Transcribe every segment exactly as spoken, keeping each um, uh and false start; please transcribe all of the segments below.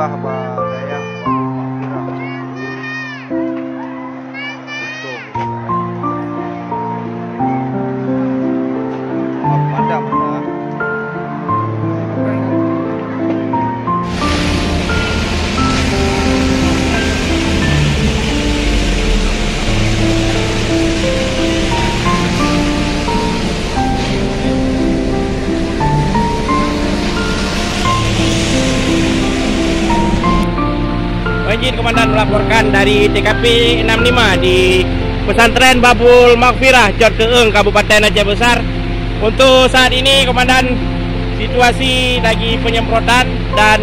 Babul Maghfirah. Izin Komandan melaporkan dari T K P enam puluh lima di Pesantren Babul Maghfirah, Cot Keueung, Kabupaten Aceh Besar. Untuk saat ini Komandan, situasi lagi penyemprotan dan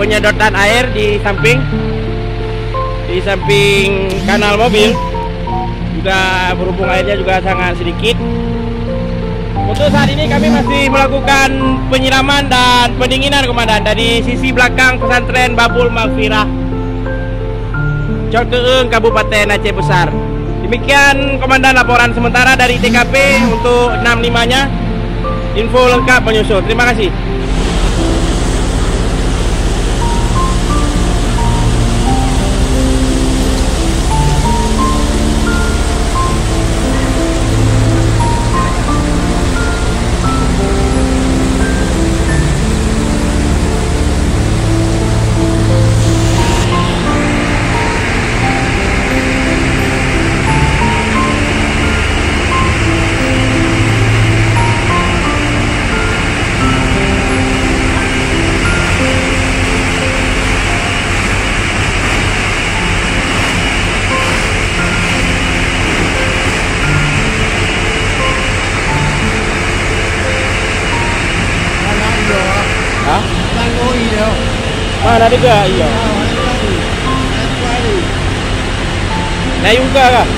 penyedotan air di samping di samping kanal mobil. Juga berhubung airnya juga sangat sedikit. Untuk saat ini kami masih melakukan penyiraman dan pendinginan Komandan dari sisi belakang Pesantren Babul Maghfirah, Cot Keueung, Kabupaten Aceh Besar. Demikian Komandan laporan sementara dari T K P untuk enam puluh lima-nya. Info lengkap menyusul. Terima kasih. Mana juga, iya. Nah, juga kah? Baik,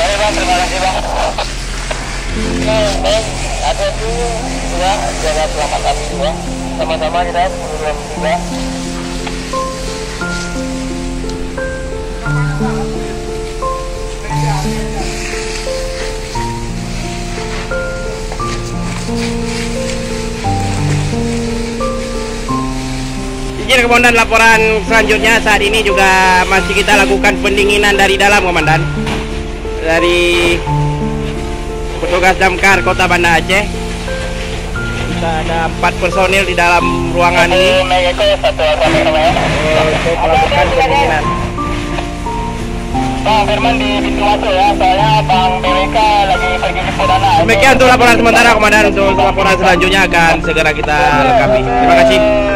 Bang, terima kasih, Bang. Baik, ada tuh dua jaga keselamatan dua. Sama-sama kita program juga. Izin Komandan, laporan selanjutnya saat ini juga masih kita lakukan pendinginan dari dalam Komandan, dari petugas Damkar Kota Banda Aceh. Kita ada empat personil di dalam ruangan ini untuk melakukan pendinginan. Bang Firman di pintu masuk ya, soalnya Bang Beweka lagi pergi ke Kodana. Demikian untuk laporan sementara Komandan, untuk laporan selanjutnya akan segera kita lengkapi. Terima kasih.